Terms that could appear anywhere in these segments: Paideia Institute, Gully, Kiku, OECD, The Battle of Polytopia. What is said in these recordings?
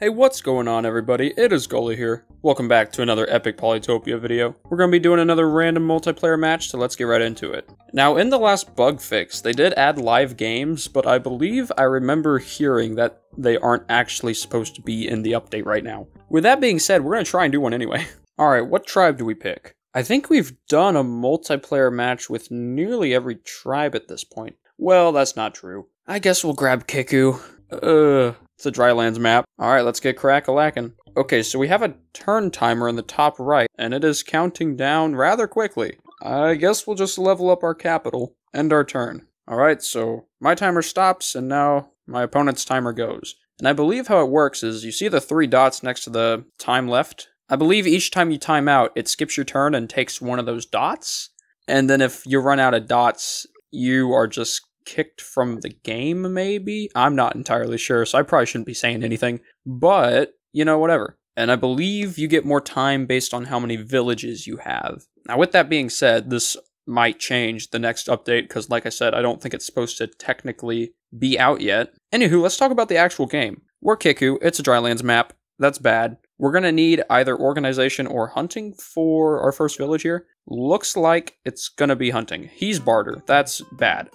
Hey, what's going on everybody, it is Gully here. Welcome back to another epic Polytopia video. We're going to be doing another random multiplayer match, so let's get right into it. Now in the last bug fix, they did add live games, but I believe I remember hearing that they aren't actually supposed to be in the update right now. With that being said, we're going to try and do one anyway. Alright, what tribe do we pick? I think we've done a multiplayer match with nearly every tribe at this point. Well, that's not true. I guess we'll grab Kiku. It's a drylands map. Alright, let's get crack-a-lackin'. Okay, so we have a turn timer in the top right, and it is counting down rather quickly. I guess we'll just level up our capital, end our turn. Alright, so my timer stops, and now my opponent's timer goes. And I believe how it works is, you see the three dots next to the time left? I believe each time you time out, it skips your turn and takes one of those dots. And then if you run out of dots, you are just kicked from the game, maybe? I'm not entirely sure, so I probably shouldn't be saying anything, but, you know, whatever. And I believe you get more time based on how many villages you have. Now, with that being said, this might change the next update, because like I said, I don't think it's supposed to technically be out yet. Anywho, let's talk about the actual game. We're Kiku, it's a drylands map, that's bad. We're gonna need either organization or hunting for our first village here. Looks like it's gonna be hunting. He's barter. That's bad.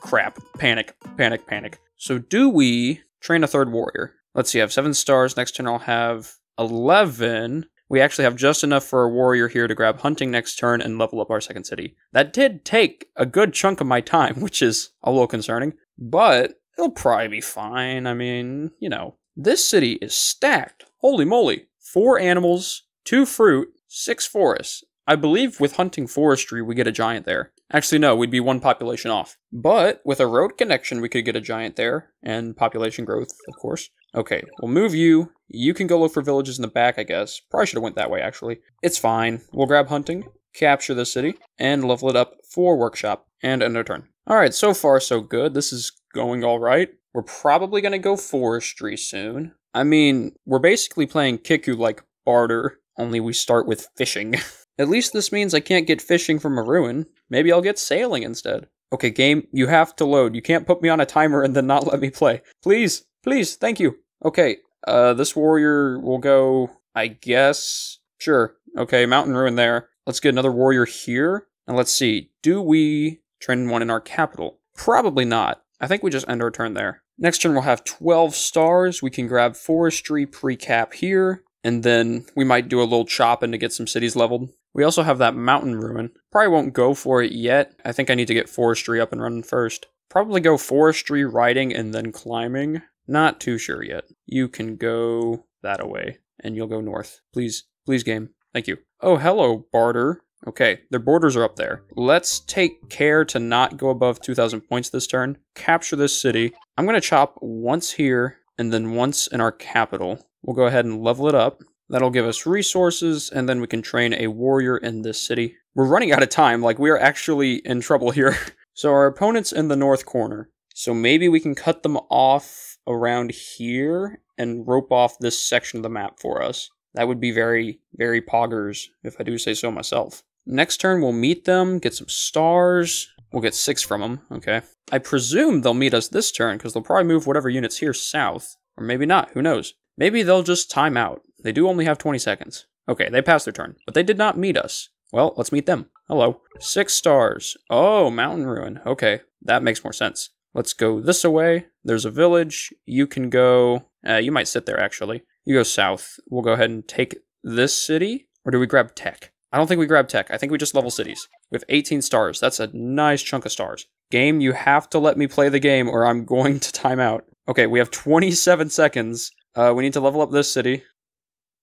Crap. Panic. Panic. Panic. So do we train a third warrior? Let's see, I have 7 stars. Next turn I'll have 11. We actually have just enough for a warrior here to grab hunting next turn and level up our second city. That did take a good chunk of my time, which is a little concerning, but it'll probably be fine. I mean, you know. This city is stacked. Holy moly. 4 animals, 2 fruit, 6 forests. I believe with hunting forestry, we get a giant there. Actually, no, we'd be 1 population off. But with a road connection, we could get a giant there. And population growth, of course. Okay, we'll move you. You can go look for villages in the back, I guess. Probably should have went that way, actually. It's fine. We'll grab hunting, capture the city, and level it up for workshop. And end our turn. Alright, so far so good. This is going alright. We're probably going to go forestry soon. I mean, we're basically playing Kiku like barter, only we start with fishing. At least this means I can't get fishing from a ruin. Maybe I'll get sailing instead. Okay, game, you have to load. You can't put me on a timer and then not let me play. Please, please, thank you. Okay, this warrior will go, I guess. Sure. Okay, mountain ruin there. Let's get another warrior here. And let's see, do we train one in our capital? Probably not. I think we just end our turn there. Next turn we'll have 12 stars. We can grab forestry pre-cap here, and then we might do a little chopping to get some cities leveled. We also have that mountain ruin. Probably won't go for it yet. I think I need to get forestry up and running first. Probably go forestry, riding, and then climbing. Not too sure yet. You can go that away, and you'll go north. Please, please game. Thank you. Oh, hello, barter. Okay, their borders are up there. Let's take care to not go above 2,000 points this turn. Capture this city. I'm going to chop once here, and then once in our capital. We'll go ahead and level it up. That'll give us resources, and then we can train a warrior in this city. We're running out of time, like we are actually in trouble here. So our opponent's in the north corner. So maybe we can cut them off around here and rope off this section of the map for us. That would be very, very poggers, if I do say so myself. Next turn, we'll meet them, get some stars. We'll get 6 from them, okay. I presume they'll meet us this turn, because they'll probably move whatever units here south. Or maybe not, who knows. Maybe they'll just time out. They do only have 20 seconds. Okay, they passed their turn, but they did not meet us. Well, let's meet them. Hello. 6 stars. Oh, mountain ruin. Okay, that makes more sense. Let's go this away. There's a village. You can go... you might sit there, actually. You go south. We'll go ahead and take this city. Or do we grab tech? I don't think we grab tech. I think we just level cities. We have 18 stars. That's a nice chunk of stars. Game, you have to let me play the game or I'm going to time out. Okay, we have 27 seconds. We need to level up this city.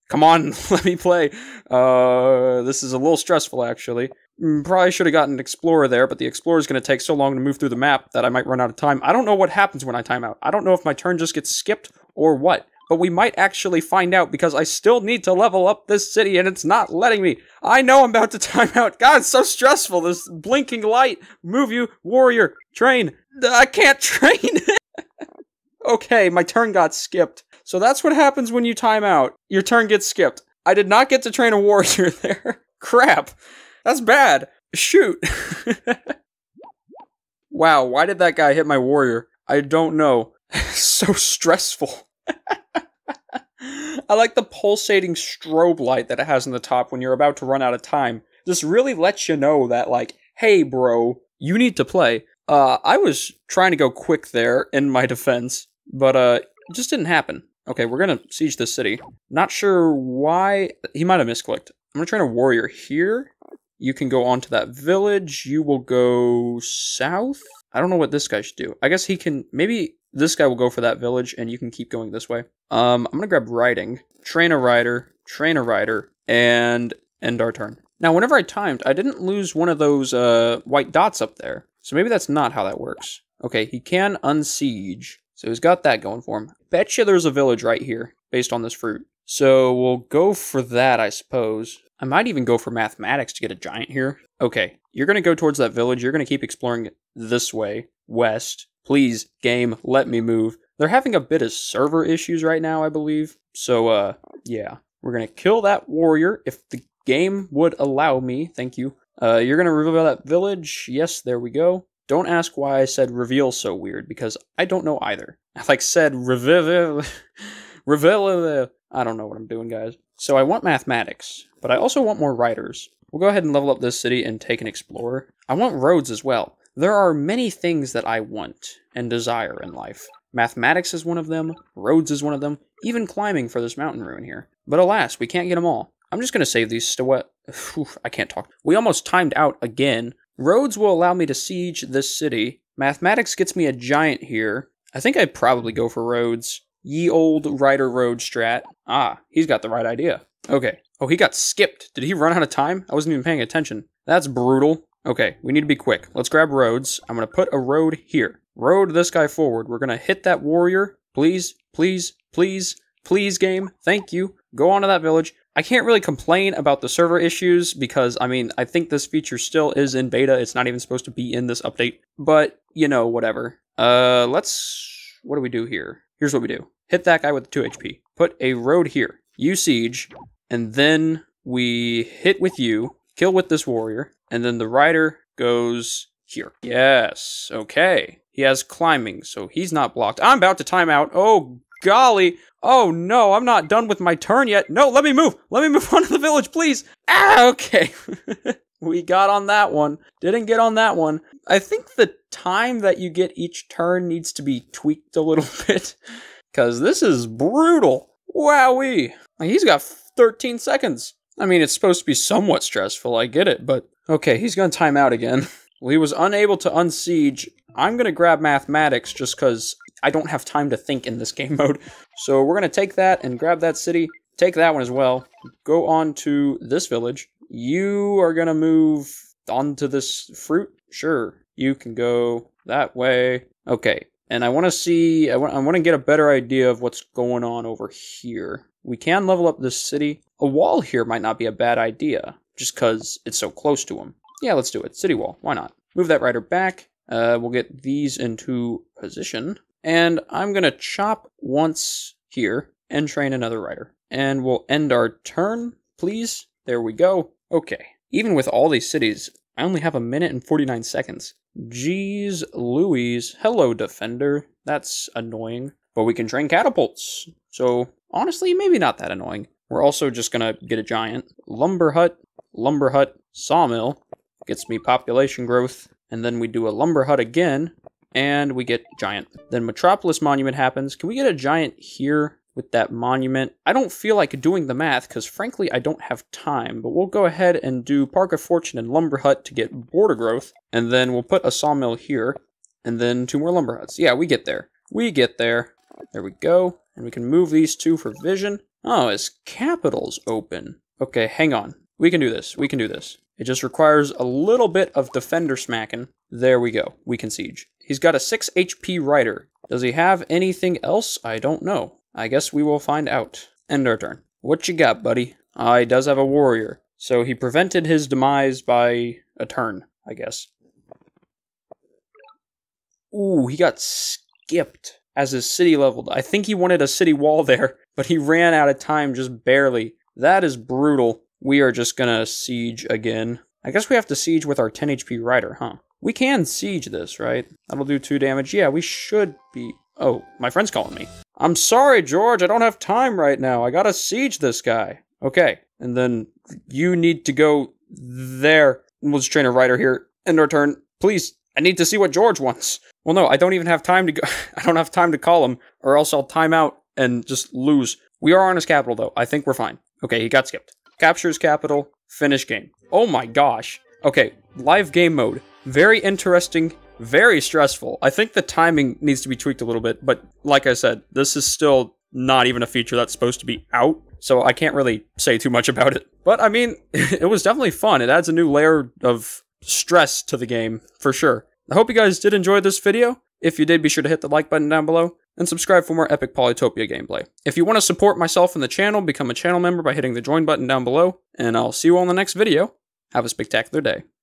Come on, let me play. This is a little stressful, actually. Probably should have gotten an explorer there, but the explorer is going to take so long to move through the map that I might run out of time. I don't know what happens when I time out. I don't know if my turn just gets skipped or what. But we might actually find out because I still need to level up this city and it's not letting me. I know I'm about to time out. God, it's so stressful. This blinking light. Move you, warrior, train. I can't train. Okay, my turn got skipped. So that's what happens when you time out. Your turn gets skipped. I did not get to train a warrior there. Crap. That's bad. Shoot. Wow, why did that guy hit my warrior? I don't know. So stressful. I like the pulsating strobe light that it has in the top when you're about to run out of time. This really lets you know that, like, hey, bro, you need to play. I was trying to go quick there in my defense, but it just didn't happen. Okay, we're gonna siege this city. Not sure why. He might have misclicked. I'm gonna train a warrior here. You can go on to that village. You will go south. I don't know what this guy should do. I guess he can... Maybe this guy will go for that village, and you can keep going this way. I'm gonna grab riding. Train a rider, and end our turn. Now, whenever I timed, I didn't lose one of those white dots up there. So maybe that's not how that works. Okay, he can unsiege. So he's got that going for him. Betcha there's a village right here, based on this fruit. So we'll go for that, I suppose. I might even go for mathematics to get a giant here. Okay, you're going to go towards that village. You're going to keep exploring this way, west. Please, game, let me move. They're having a bit of server issues right now, I believe. So, yeah. We're going to kill that warrior if the game would allow me. Thank you. You're going to reveal that village. Yes, there we go. Don't ask why I said reveal so weird, because I don't know either. I like said reveal... reveal... I don't know what I'm doing, guys. So I want mathematics, but I also want more writers. We'll go ahead and level up this city and take an explorer. I want roads as well. There are many things that I want and desire in life. Mathematics is one of them, roads is one of them, even climbing for this mountain ruin here. But alas, we can't get them all. I'm just gonna save these to what? I can't talk. We almost timed out again. Roads will allow me to siege this city. Mathematics gets me a giant here. I think I'd probably go for roads. Ye old rider road strat. Ah, he's got the right idea. Okay. Oh, he got skipped. Did he run out of time? I wasn't even paying attention. That's brutal. Okay, we need to be quick. Let's grab roads. I'm going to put a road here. Road this guy forward. We're going to hit that warrior. Please, please, please, please, game. Thank you. Go on to that village. I can't really complain about the server issues because, I mean, I think this feature still is in beta. It's not even supposed to be in this update. But, you know, whatever. What do we do here? Here's what we do. Hit that guy with 2 HP. Put a road here. You siege, and then we hit with you, kill with this warrior, and then the rider goes here. Yes, okay. He has climbing, so he's not blocked. I'm about to time out. Oh, golly. Oh, no, I'm not done with my turn yet. No, let me move. Let me move on to the village, please. Ah, okay. We got on that one. Didn't get on that one. I think the time that you get each turn needs to be tweaked a little bit. Because this is brutal. Wowee. He's got 13 seconds. I mean, it's supposed to be somewhat stressful, I get it, but... Okay, he's gonna time out again. Well, he was unable to unsiege. I'm gonna grab mathematics just because I don't have time to think in this game mode. So we're gonna take that and grab that city. Take that one as well. Go on to this village. You are gonna move on to this fruit? Sure. You can go that way. Okay. And I want to see, I want to get a better idea of what's going on over here. We can level up this city. A wall here might not be a bad idea, just because it's so close to him. Yeah, let's do it. City wall. Why not? Move that rider back. We'll get these into position. And I'm going to chop once here and train another rider. And we'll end our turn, please. There we go. Okay. Even with all these cities, I only have a minute and 49 seconds. Jeez Louise. Hello, Defender. That's annoying. But we can train catapults. So, honestly, maybe not that annoying. We're also just gonna get a giant. Lumber hut, sawmill. Gets me population growth. And then we do a lumber hut again. And we get giant. Then Metropolis Monument happens. Can we get a giant here with that monument? I don't feel like doing the math, because frankly, I don't have time. But we'll go ahead and do Park of Fortune and Lumber Hut to get border growth. And then we'll put a sawmill here. And then 2 more lumber huts. Yeah, we get there. We get there. There we go. And we can move these 2 for vision. Oh, his capital's open. Okay, hang on. We can do this. We can do this. It just requires a little bit of defender smacking. There we go. We can siege. He's got a 6 HP rider. Does he have anything else? I don't know. I guess we will find out. End our turn. What you got, buddy? He does have a warrior. So he prevented his demise by a turn, I guess. Ooh, he got skipped as his city leveled. I think he wanted a city wall there, but he ran out of time just barely. That is brutal. We are just gonna siege again. I guess we have to siege with our 10 HP rider, huh? We can siege this, right? That'll do 2 damage. Yeah, we should be... Oh, my friend's calling me. I'm sorry, George, I don't have time right now. I gotta siege this guy. Okay, and then you need to go there. We'll just train a rider here. End our turn. Please, I need to see what George wants. Well, no, I don't even have time to go. I don't have time to call him, or else I'll time out and just lose. We are on his capital, though. I think we're fine. Okay, he got skipped. Captures capital. Finish game. Oh my gosh. Okay, live game mode. Very interesting. Very stressful. I think the timing needs to be tweaked a little bit, but like I said, this is still not even a feature that's supposed to be out, so I can't really say too much about it. But I mean, it was definitely fun. It adds a new layer of stress to the game, for sure. I hope you guys did enjoy this video. If you did, be sure to hit the like button down below, and subscribe for more epic Polytopia gameplay. If you want to support myself and the channel, become a channel member by hitting the join button down below, and I'll see you all in the next video. Have a spectacular day.